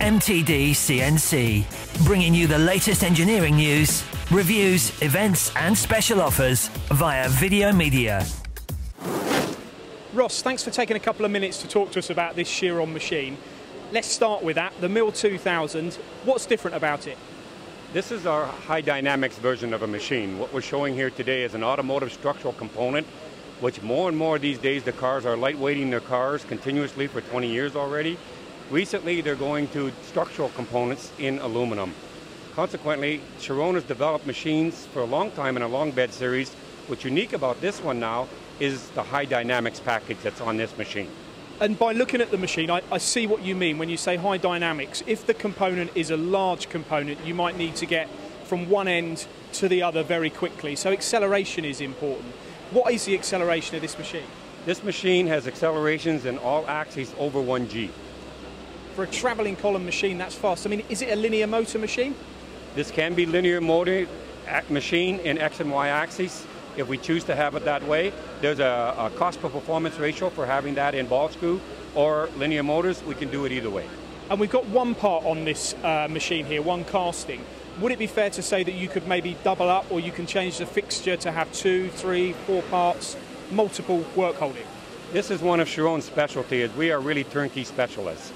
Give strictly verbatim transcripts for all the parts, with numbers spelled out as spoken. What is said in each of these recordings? M T D C N C, bringing you the latest engineering news, reviews, events and special offers via video media. Ross, thanks for taking a couple of minutes to talk to us about this Chiron machine. Let's start with that, the Mill two thousand. What's different about it? This is our high dynamics version of a machine. What we're showing here today is an automotive structural component, which more and more these days the cars are lightweighting their cars continuously for twenty years already. Recently they're going to structural components in aluminum. Consequently, Chiron has developed machines for a long time in a long bed series. What's unique about this one now is the high dynamics package that's on this machine. And by looking at the machine, I, I see what you mean when you say high dynamics. If the component is a large component, you might need to get from one end to the other very quickly. So acceleration is important. What is the acceleration of this machine? This machine has accelerations in all axes over one G. For a traveling column machine, that's fast. I mean, is it a linear motor machine? This can be linear motor machine in X and Y axes, if we choose to have it that way. There's a, a cost per performance ratio for having that in ball screw or linear motors. We can do it either way. And we've got one part on this uh, machine here, one casting. Would it be fair to say that you could maybe double up, or you can change the fixture to have two, three, four parts, multiple work holding? This is one of Chiron's specialties. We are really turnkey specialists.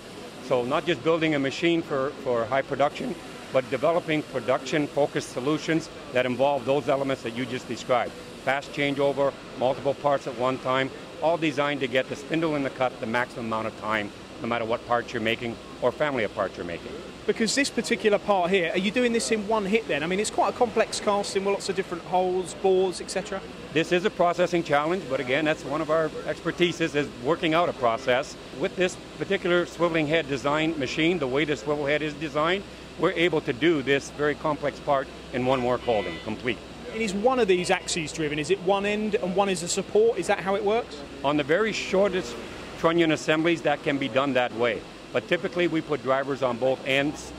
So not just building a machine for, for high production, but developing production-focused solutions that involve those elements that you just described. Fast changeover, multiple parts at one time, all designed to get the spindle in the cut the maximum amount of time, no matter what parts you're making or family of parts you're making. Because this particular part here, are you doing this in one hit then? I mean, it's quite a complex casting with lots of different holes, bores, et cetera. This is a processing challenge, but again, that's one of our expertises, is working out a process. With this particular swiveling head design machine, the way the swivel head is designed, we're able to do this very complex part in one work holding, complete. And is one of these axes driven? Is it one end and one is a support? Is that how it works? On the very shortest trunnion assemblies, that can be done that way. But typically we put drivers on both ends,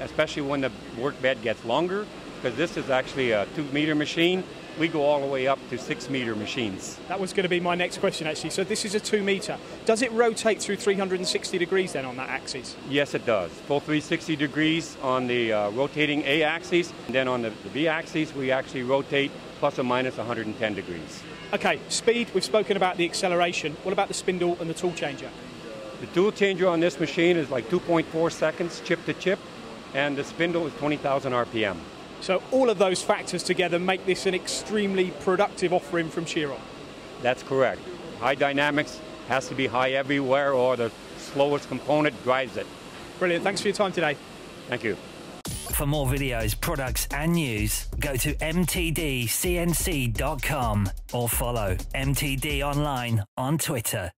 especially when the work bed gets longer, because this is actually a two meter machine. We go all the way up to six meter machines. That was going to be my next question actually. So this is a two meter. Does it rotate through three hundred sixty degrees then on that axis? Yes, it does. Full three hundred sixty degrees on the uh, rotating A axis. And then on the, the B axis, we actually rotate plus or minus one hundred ten degrees. Okay, speed, we've spoken about the acceleration. What about the spindle and the tool changer? The tool changer on this machine is like two point four seconds chip to chip, and the spindle is twenty thousand R P M. So all of those factors together make this an extremely productive offering from Chiron. That's correct. High dynamics has to be high everywhere, or the slowest component drives it. Brilliant. Thanks for your time today. Thank you. For more videos, products and news, go to M T D C N C dot com or follow M T D online on Twitter.